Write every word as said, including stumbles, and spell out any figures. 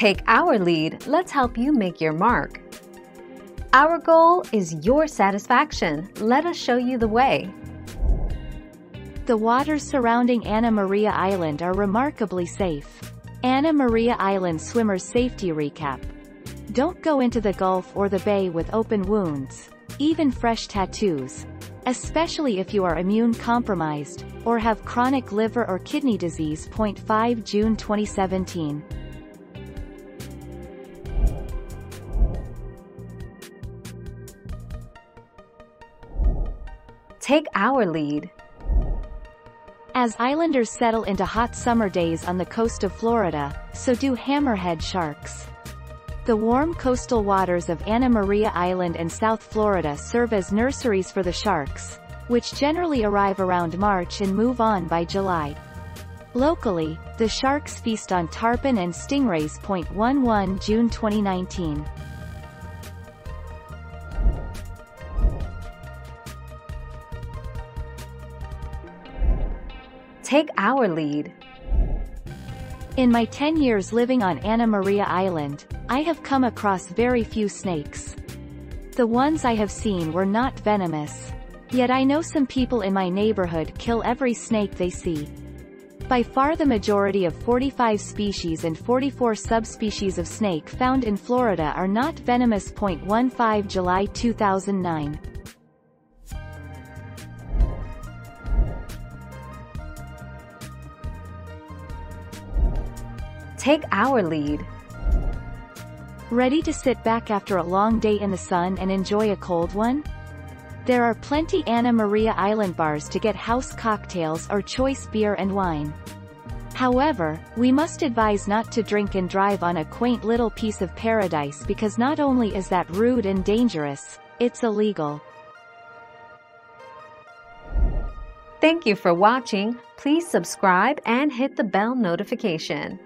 Take our lead, let's help you make your mark. Our goal is your satisfaction. Let us show you the way. The waters surrounding Anna Maria Island are remarkably safe. Anna Maria Island Swimmer's Safety Recap. Don't go into the Gulf or the bay with open wounds, even fresh tattoos, especially if you are immune compromised, or have chronic liver or kidney disease. June fifth, twenty seventeen. Take our lead. As islanders settle into hot summer days on the coast of Florida, so do hammerhead sharks. The warm coastal waters of Anna Maria Island and South Florida serve as nurseries for the sharks, which generally arrive around March and move on by July. Locally, the sharks feast on tarpon and stingrays. June eleventh, twenty nineteen. Take our lead. In my ten years living on Anna Maria Island, I have come across very few snakes. The ones I have seen were not venomous. Yet I know some people in my neighborhood kill every snake they see. By far the majority of forty-five species and forty-four subspecies of snake found in Florida are not venomous. July eleventh, two thousand nine. Take our lead. Ready to sit back after a long day in the sun and enjoy a cold one? There are plenty Anna Maria Island bars to get house cocktails or choice beer and wine. However, we must advise not to drink and drive on a quaint little piece of paradise, because not only is that rude and dangerous, it's illegal. Thank you for watching. Please subscribe and hit the bell notification.